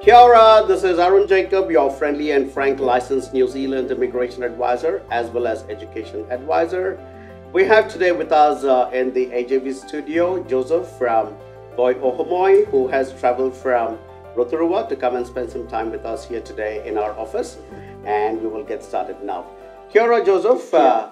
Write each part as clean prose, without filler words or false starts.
Kia ora, this is Arun Jacob, your friendly and frank licensed New Zealand immigration advisor as well as education advisor. We have today with us in the AJV studio Joseph from Toi Ohomai, who has traveled from Rotorua to come and spend some time with us here today in our office, and we will get started now. Kia ora, Joseph.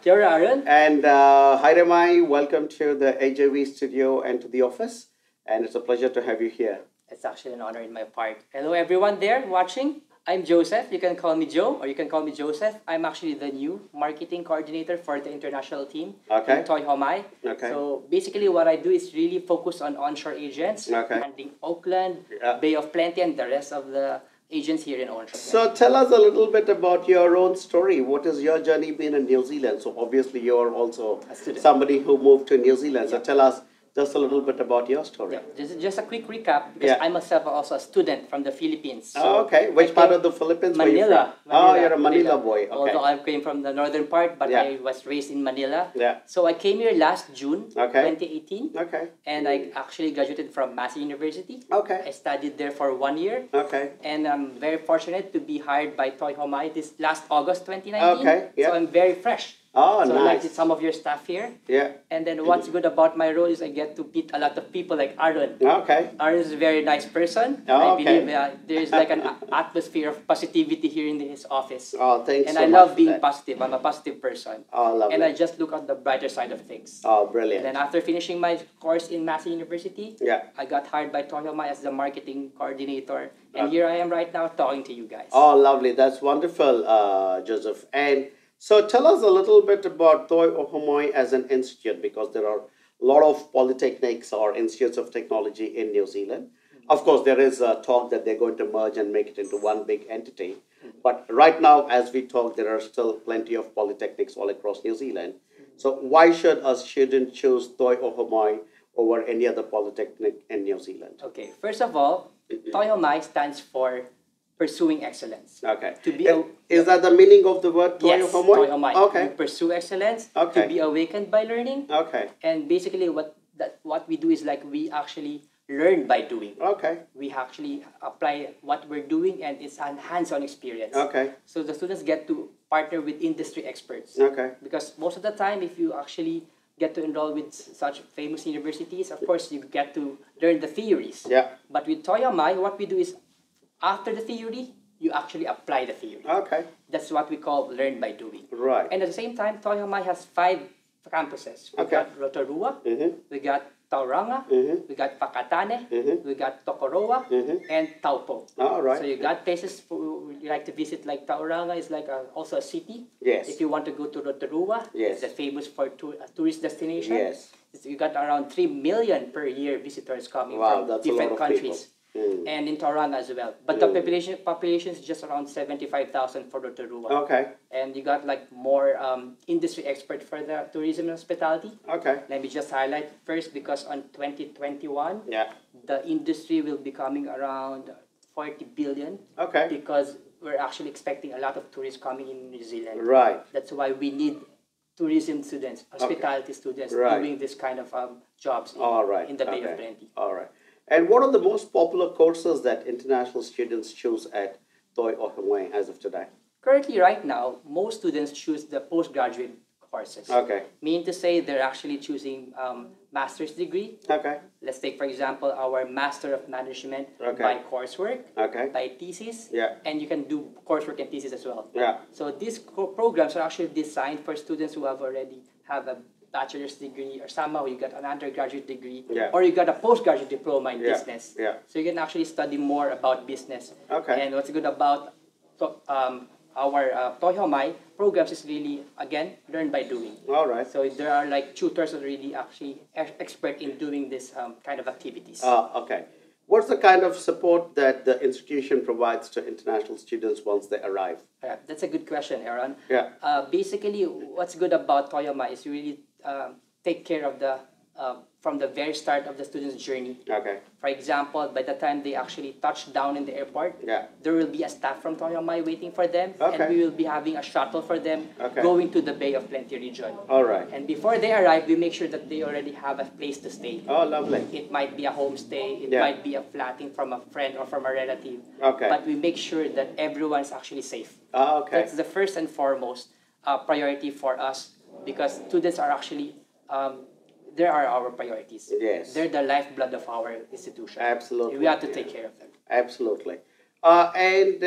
Kia ora, Arun. And hi, Remai. Welcome to the AJV studio and to the office, and it's a pleasure to have you here. It's actually an honor in my part. Hello everyone there watching. I'm Joseph. You can call me Joe or you can call me Joseph. I'm actually the new marketing coordinator for the international team in Toi Ohomai. Okay. So basically what I do is really focus on onshore agents, handling Auckland, Bay of Plenty and the rest of the agents here in onshore. So tell us a little bit about your own story. What has your journey been in New Zealand? So obviously you're also somebody who moved to New Zealand. So tell us just a little bit about your story. Yeah, just a quick recap, because I myself am also a student from the Philippines. So Which part of the Philippines Manila. Were you from? You're a Manila boy. Okay. Although I came from the northern part, but I was raised in Manila. Yeah. So I came here last June, 2018. Okay. And I actually graduated from Massey University. Okay. I studied there for 1 year. Okay. And I'm very fortunate to be hired by Toi Ohomai this last August 2019. Okay. Yep. So I'm very fresh. Oh, so nice. Like some of your staff here. Yeah. And then what's good about my role is I get to meet a lot of people like Arun. Okay. Arun is a very nice person. Oh, I believe there's like an atmosphere of positivity here in his office. Oh, thanks so much. And I love being positive. I'm a positive person. Oh, lovely. And I just look at the brighter side of things. Oh, brilliant. And then after finishing my course in Massey University, I got hired by Toi Ohomai as the marketing coordinator. And here I am right now talking to you guys. Oh, lovely. That's wonderful, Joseph. And so tell us a little bit about Toi Ohomai as an institute, because there are a lot of polytechnics or institutes of technology in New Zealand. Of course, there is a talk that they're going to merge and make it into one big entity. But right now, as we talk, there are still plenty of polytechnics all across New Zealand. So why should a student choose Toi Ohomai over any other polytechnic in New Zealand? Okay, first of all, Toi Ohomai stands for pursuing excellence. Okay. To be is that the meaning of the word Toi Ohomai? Toi Ohomai. Okay. We pursue excellence. Okay. To be awakened by learning. Okay. And basically, what we do is like we actually learn by doing. Okay. We actually apply what we're doing, and it's a hands-on experience. Okay. So the students get to partner with industry experts. Okay. Because most of the time, if you actually get to enroll with such famous universities, of course you get to learn the theories. Yeah. But with Toi Ohomai, what we do is after the theory, you actually apply the theory. Okay. That's what we call learn by doing. Right. And at the same time, Toi Ohomai has 5 campuses. We got Rotorua, we got Tauranga, we got Whakatāne, we got Tokoroa, and Taupo. All right. So you got places you like to visit, like Tauranga is like also a city. Yes. If you want to go to Rotorua, it's famous for a tourist destination. Yes. You got around 3 million per year visitors coming from different countries. People. And in Tauranga as well. But the population is just around 75,000 for Rotorua. Okay. And you got like more industry expert for the tourism and hospitality. Okay. Let me just highlight first, because on 2021, the industry will be coming around 40 billion. Okay. Because we're actually expecting a lot of tourists coming in New Zealand. Right. That's why we need tourism students, hospitality students doing this kind of jobs in the Bay of Plenty. All right. And what are the most popular courses that international students choose at Toi Ohomai as of today? Currently, right now, most students choose the postgraduate courses. Okay. Meaning to say they're actually choosing master's degree. Okay. Let's take, for example, our Master of Management by coursework, by thesis, and you can do coursework and thesis as well. Yeah. So these programs are actually designed for students who have already have a bachelor's degree, or somehow you got an undergraduate degree, or you got a postgraduate diploma in business. Yeah. So you can actually study more about business. Okay. And what's good about our Toi Ohomai programs is really, again, learn by doing. All right. So there are like tutors that are really actually expert in doing this kind of activities. Okay. What's the kind of support that the institution provides to international students once they arrive? That's a good question, Aaron. Yeah. Basically, what's good about Toi Ohomai is really take care of the from the very start of the student's journey. Okay. For example, by the time they actually touch down in the airport, yeah, there will be a staff from Toi Ohomai waiting for them, okay, and we will be having a shuttle for them, okay, going to the Bay of Plenty region. All right. And before they arrive, we make sure that they already have a place to stay. Oh, lovely. It might be a homestay, it yeah, might be a flatting from a friend or from a relative, okay, but we make sure that everyone's actually safe. Oh, okay. That's the first and foremost priority for us, because students are actually, they are our priorities. Yes. They're the lifeblood of our institution. Absolutely. We have to take care of them. Absolutely. And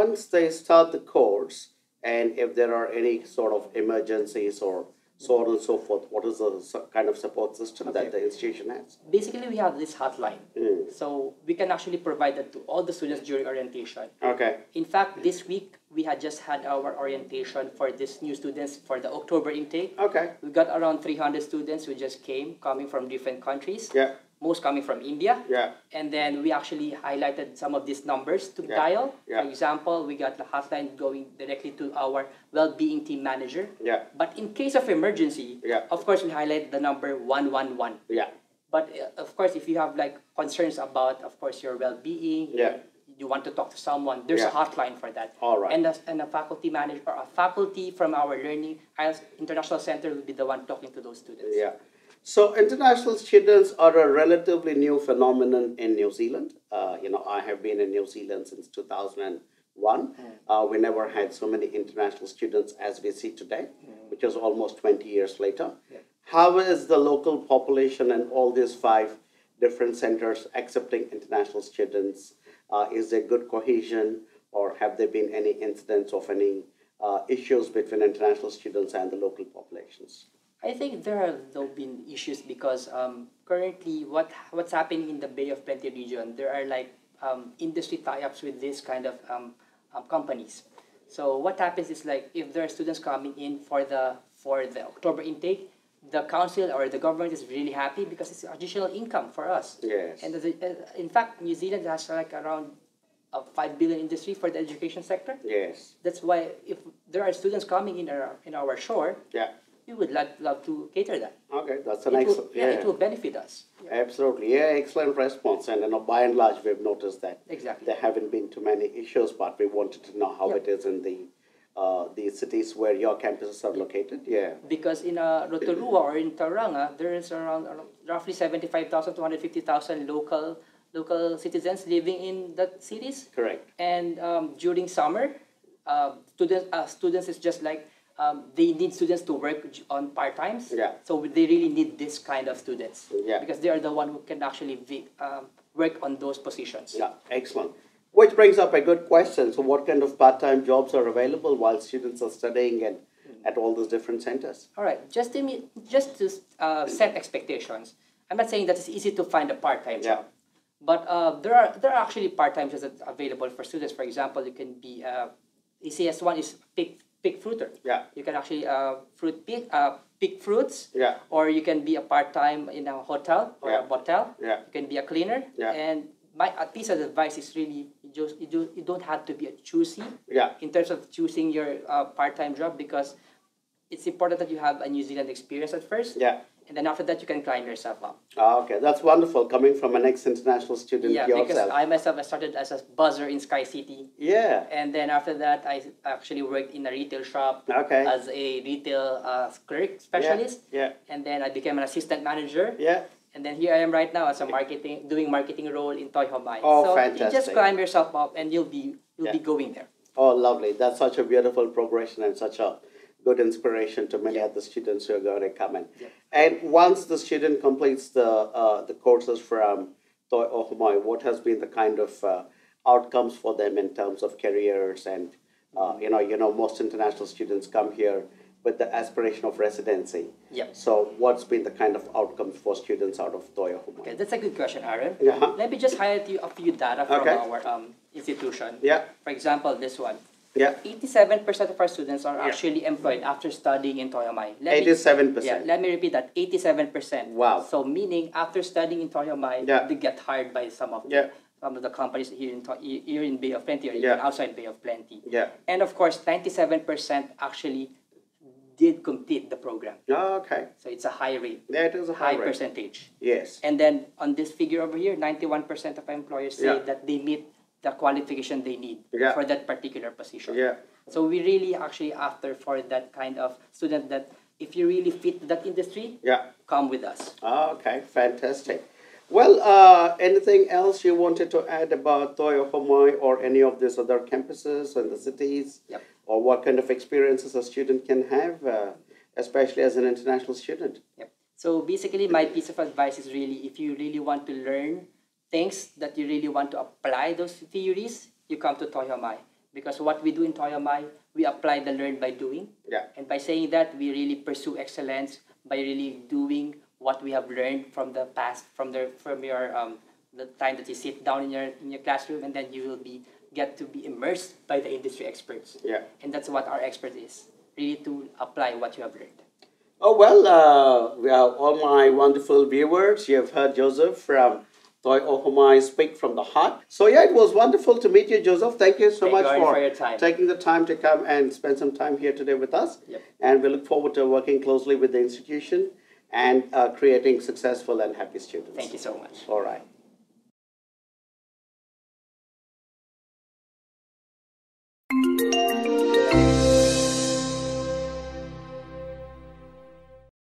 once they start the course, and if there are any sort of emergencies or so on and so forth, what is the kind of support system okay, that the institution has? Basically, we have this hotline. Mm. So we can actually provide that to all the students during orientation. Okay. In fact, this week, we had just had our orientation for these new students for the October intake. Okay. We got around 300 students who just coming from different countries. Yeah. Most coming from India. Yeah. And then we actually highlighted some of these numbers to yeah, dial. Yeah. For example, we got the hotline going directly to our well-being team manager. Yeah. But in case of emergency, yeah, of course, we highlight the number 111. Yeah. But of course, if you have like concerns about, of course, your well-being, yeah, you want to talk to someone, there's yeah, a hotline for that. All right. And a faculty manager or a faculty from our Learning IELTS International Center will be the one talking to those students. Yeah. So international students are a relatively new phenomenon in New Zealand. You know, I have been in New Zealand since 2001. Mm. We never had so many international students as we see today, mm, which is almost 20 years later. Yeah. How is the local population and all these 5 different centers accepting international students? Is there good cohesion, or have there been any incidents of any issues between international students and the local populations? I think there have though been issues because currently what's happening in the Bay of Plenty region, there are like industry tie-ups with this kind of companies. So what happens is like if there are students coming in for the October intake, the council or the government is really happy because it's additional income for us. Yes. And in fact, New Zealand has like around a 5 billion industry for the education sector. Yes. That's why if there are students coming in our shore, yeah, we would love to cater that. Okay, that's an excellent... Yeah, yeah, it will benefit us. Yeah. Absolutely, yeah, excellent response. And you know, by and large, we've noticed that exactly, there haven't been too many issues, but we wanted to know how yeah, it is in the cities where your campuses are located. Yeah. Because in Rotorua or in Tauranga, there is around roughly 75,000 to 150,000 local citizens living in the cities. Correct. And during summer, students is just like... they need students to work on part-times, yeah, so they really need this kind of students, yeah, because they are the one who can actually work on those positions. Yeah, excellent. Which brings up a good question. So what kind of part-time jobs are available while students are studying and at all those different centers? All right, just to set expectations, I'm not saying that it's easy to find a part-time yeah, job, but there are actually part-time jobs that are available for students. For example, you can be, ECS1 is pick fruiter. Yeah. You can actually pick fruits. Yeah. Or you can be a part-time in a hotel or yeah, a motel. Yeah. You can be a cleaner. Yeah. And my piece of advice is really you don't have to be choosy. Yeah. In terms of choosing your part-time job, because it's important that you have a New Zealand experience at first. Yeah. And then after that, you can climb yourself up. Oh, okay, that's wonderful. Coming from an ex-international student yourself. Yeah, because I myself, I started as a buzzer in Sky City. Yeah. And then after that, I actually worked in a retail shop okay, as a retail clerk specialist. Yeah, yeah. And then I became an assistant manager. Yeah. And then here I am right now as a doing marketing role in Toi Ohomai. Oh, so fantastic. You just climb yourself up and you'll yeah, be going there. Oh, lovely. That's such a beautiful progression and such a good inspiration to many yeah, other students who are going to come in. Yeah. And once the student completes the courses from Toi Ohomai, what has been the kind of outcomes for them in terms of careers? And you know, most international students come here with the aspiration of residency. Yeah. So what's been the kind of outcomes for students out of Toi Ohomai? Okay, that's a good question, Aaron. Uh-huh. Let me just highlight you a few data from okay, our institution. Yeah. For example, this one. Yeah. 87% of our students are yeah, actually employed after studying in Toi Ohomai. 87%. Yeah, let me repeat that. 87%. Wow. So meaning after studying in Toi Ohomai, yeah, they get hired by some of the companies here in Bay of Plenty or yeah, even outside Bay of Plenty. Yeah. And of course, 97% actually did complete the program. Okay. So it's a high rate. That is a high rate. Percentage. Yes. And then on this figure over here, 91% of employers say that they meet the qualification they need for that particular position. Yeah. So we really actually after for that kind of student that if you really fit that industry, come with us. Okay, fantastic. Well, anything else you wanted to add about Toi Ohomai or any of these other campuses and the cities? Yep. Or what kind of experiences a student can have, especially as an international student? Yep. So basically, my piece of advice is really if you really want to learn things that you really want to apply those theories, you come to Toi Ohomai. Because what we do in Toi Ohomai, we apply the learn by doing. Yeah. And by saying that, we really pursue excellence by really doing what we have learned from the past, from the time that you sit down in your classroom, and then you will get to be immersed by the industry experts. Yeah. And that's what our expert is, really to apply what you have learned. Oh, well, all my wonderful viewers, you have heard Joseph from Toi Ohomai speak from the heart. So yeah, it was wonderful to meet you, Joseph. Thank you so much for your time. Taking the time to come and spend some time here today with us. Yep. And we look forward to working closely with the institution and creating successful and happy students. Thank you so much. All right.